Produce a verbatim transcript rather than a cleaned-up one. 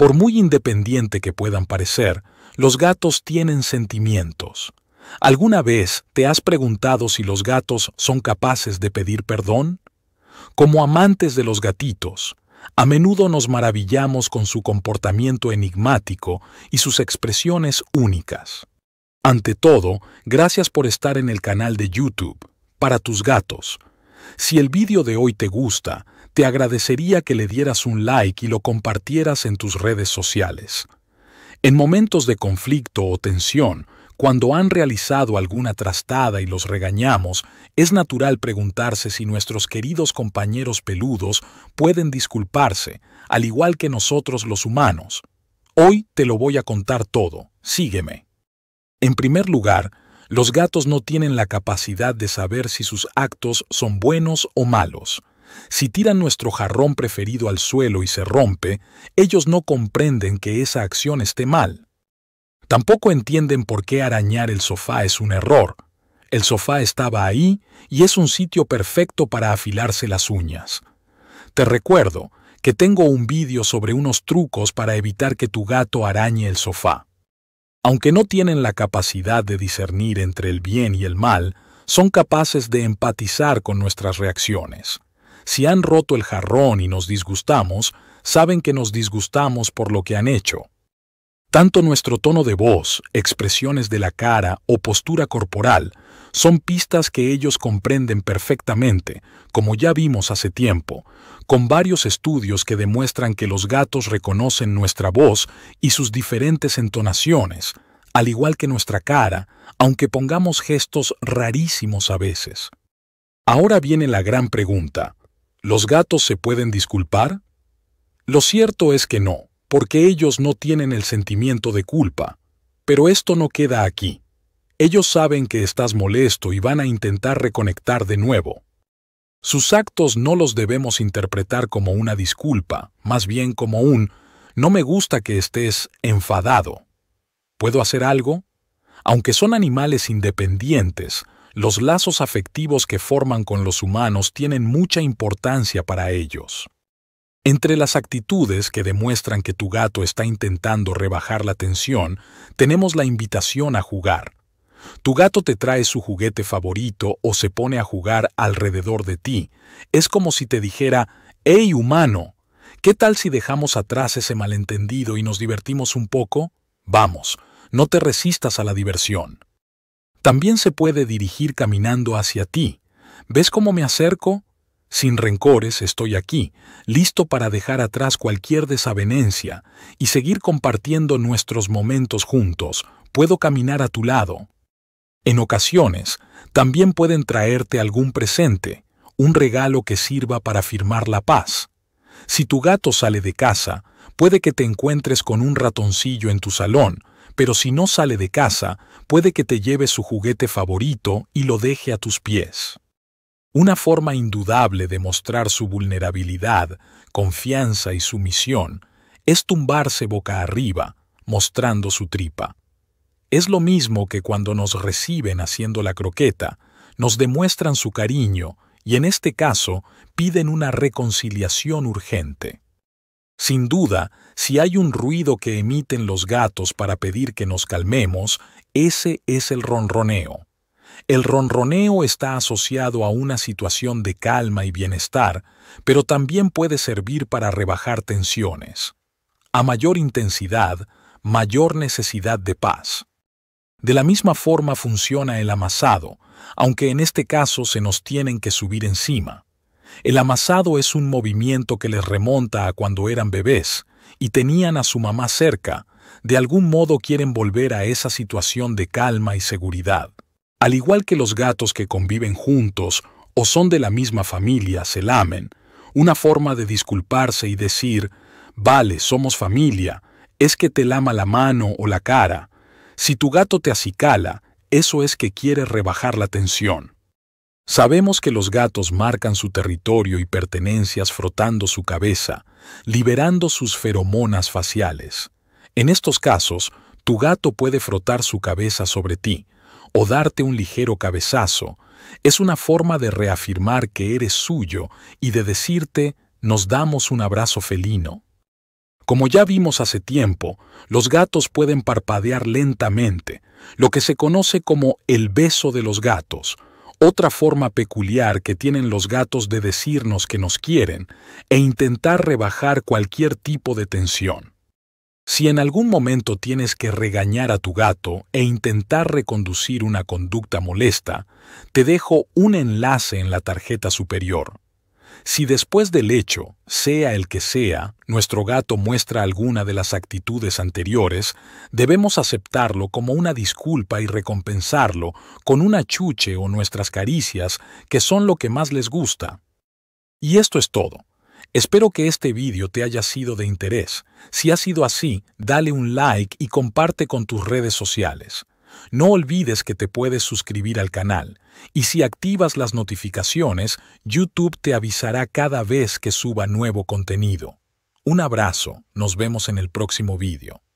Por muy independiente que puedan parecer, los gatos tienen sentimientos. ¿Alguna vez te has preguntado si los gatos son capaces de pedir perdón? Como amantes de los gatitos, a menudo nos maravillamos con su comportamiento enigmático y sus expresiones únicas. Ante todo, gracias por estar en el canal de YouTube, Para Tus Gatos. Si el vídeo de hoy te gusta, te agradecería que le dieras un like y lo compartieras en tus redes sociales. En momentos de conflicto o tensión, cuando han realizado alguna trastada y los regañamos, es natural preguntarse si nuestros queridos compañeros peludos pueden disculparse, al igual que nosotros los humanos. Hoy te lo voy a contar todo. Sígueme. En primer lugar, los gatos no tienen la capacidad de saber si sus actos son buenos o malos. Si tiran nuestro jarrón preferido al suelo y se rompe, ellos no comprenden que esa acción esté mal. Tampoco entienden por qué arañar el sofá es un error. El sofá estaba ahí y es un sitio perfecto para afilarse las uñas. Te recuerdo que tengo un vídeo sobre unos trucos para evitar que tu gato arañe el sofá. Aunque no tienen la capacidad de discernir entre el bien y el mal, son capaces de empatizar con nuestras reacciones. Si han roto el jarrón y nos disgustamos, saben que nos disgustamos por lo que han hecho. Tanto nuestro tono de voz, expresiones de la cara o postura corporal son pistas que ellos comprenden perfectamente, como ya vimos hace tiempo, con varios estudios que demuestran que los gatos reconocen nuestra voz y sus diferentes entonaciones, al igual que nuestra cara, aunque pongamos gestos rarísimos a veces. Ahora viene la gran pregunta: ¿los gatos se pueden disculpar? Lo cierto es que no, porque ellos no tienen el sentimiento de culpa. Pero esto no queda aquí. Ellos saben que estás molesto y van a intentar reconectar de nuevo. Sus actos no los debemos interpretar como una disculpa, más bien como un «no me gusta que estés enfadado. ¿Puedo hacer algo?». Aunque son animales independientes, los lazos afectivos que forman con los humanos tienen mucha importancia para ellos. Entre las actitudes que demuestran que tu gato está intentando rebajar la tensión, tenemos la invitación a jugar. Tu gato te trae su juguete favorito o se pone a jugar alrededor de ti. Es como si te dijera: «¡Hey, humano! ¿Qué tal si dejamos atrás ese malentendido y nos divertimos un poco? Vamos, no te resistas a la diversión». También se puede dirigir caminando hacia ti. «¿Ves cómo me acerco? Sin rencores estoy aquí, listo para dejar atrás cualquier desavenencia y seguir compartiendo nuestros momentos juntos. Puedo caminar a tu lado». En ocasiones, también pueden traerte algún presente, un regalo que sirva para firmar la paz. Si tu gato sale de casa, puede que te encuentres con un ratoncillo en tu salón, pero si no sale de casa, puede que te lleve su juguete favorito y lo deje a tus pies. Una forma indudable de mostrar su vulnerabilidad, confianza y sumisión es tumbarse boca arriba, mostrando su tripa. Es lo mismo que cuando nos reciben haciendo la croqueta, nos demuestran su cariño y en este caso piden una reconciliación urgente. Sin duda, si hay un ruido que emiten los gatos para pedir que nos calmemos, ese es el ronroneo. El ronroneo está asociado a una situación de calma y bienestar, pero también puede servir para rebajar tensiones. A mayor intensidad, mayor necesidad de paz. De la misma forma funciona el amasado, aunque en este caso se nos tienen que subir encima. El amasado es un movimiento que les remonta a cuando eran bebés y tenían a su mamá cerca. De algún modo quieren volver a esa situación de calma y seguridad. Al igual que los gatos que conviven juntos o son de la misma familia se lamen, una forma de disculparse y decir: «Vale, somos familia, es que te lama la mano o la cara». Si tu gato te acicala, eso es que quiere rebajar la tensión. Sabemos que los gatos marcan su territorio y pertenencias frotando su cabeza, liberando sus feromonas faciales. En estos casos, tu gato puede frotar su cabeza sobre ti, o darte un ligero cabezazo. Es una forma de reafirmar que eres suyo y de decirte: «Nos damos un abrazo felino». Como ya vimos hace tiempo, los gatos pueden parpadear lentamente, lo que se conoce como el beso de los gatos. Otra forma peculiar que tienen los gatos de decirnos que nos quieren e intentar rebajar cualquier tipo de tensión. Si en algún momento tienes que regañar a tu gato e intentar reconducir una conducta molesta, te dejo un enlace en la tarjeta superior. Si después del hecho, sea el que sea, nuestro gato muestra alguna de las actitudes anteriores, debemos aceptarlo como una disculpa y recompensarlo con un achuche o nuestras caricias, que son lo que más les gusta. Y esto es todo. Espero que este vídeo te haya sido de interés. Si ha sido así, dale un like y comparte con tus redes sociales. No olvides que te puedes suscribir al canal, y si activas las notificaciones, YouTube te avisará cada vez que suba nuevo contenido. Un abrazo, nos vemos en el próximo vídeo.